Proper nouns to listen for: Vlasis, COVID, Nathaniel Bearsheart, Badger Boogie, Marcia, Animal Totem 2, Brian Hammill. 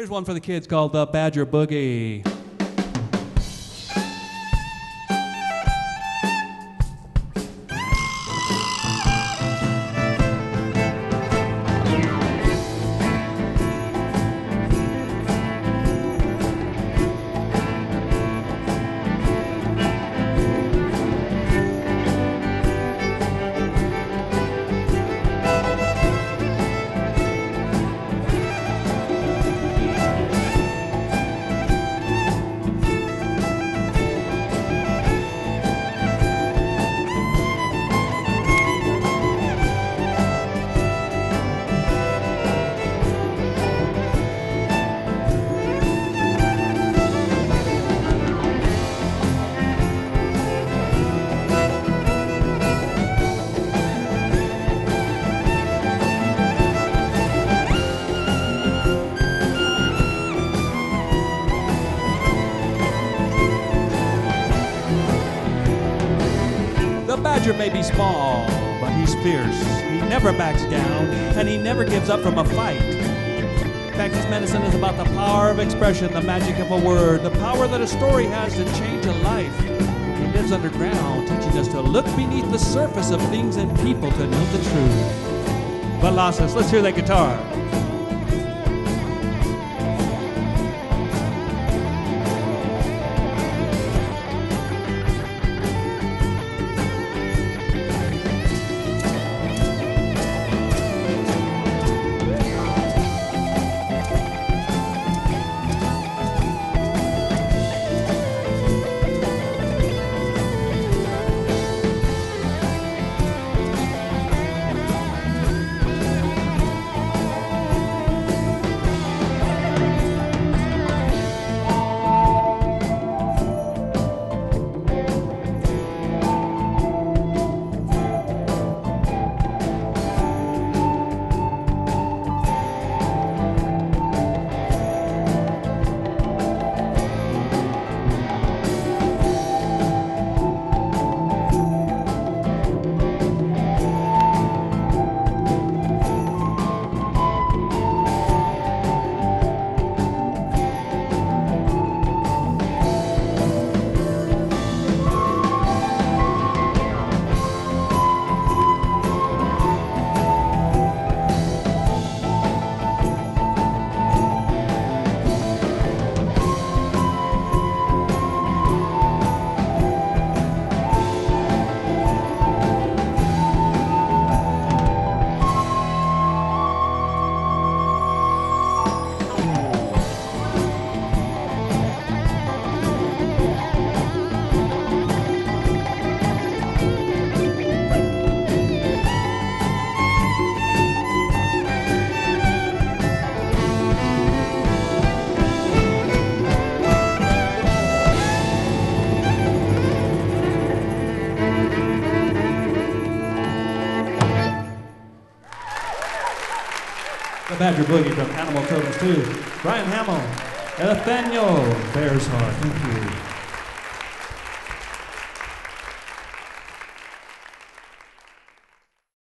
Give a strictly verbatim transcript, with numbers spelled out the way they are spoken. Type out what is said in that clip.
Here's one for the kids called uh, Badger Boogie. May be small, but he's fierce. He never backs down, and he never gives up from a fight. In fact, his medicine is about the power of expression, the magic of a word, the power that a story has to change a life. He lives underground, teaching us to look beneath the surface of things and people to know the truth. Vlasis, let's hear that guitar. Badger Boogie from Animal Totem two. Brian Hammill, Nathaniel Bearsheart. Thank you.